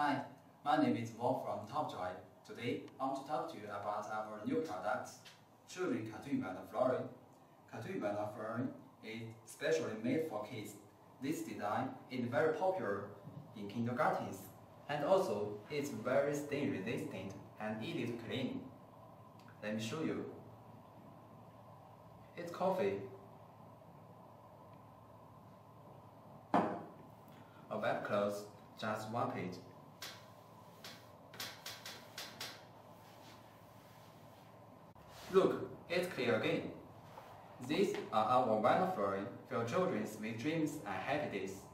Hi, my name is Wolf from TopJOY. Today, I want to talk to you about our new product, Children Cartoon by the Flooring. Cartoon by the Flooring is specially made for kids. This design is very popular in kindergartens, and also it's very stain resistant and easy to clean. Let me show you. It's coffee, a wet cloth, just one page, look, it's clear again. These are our vinyl flooring for children with dreams and happy days.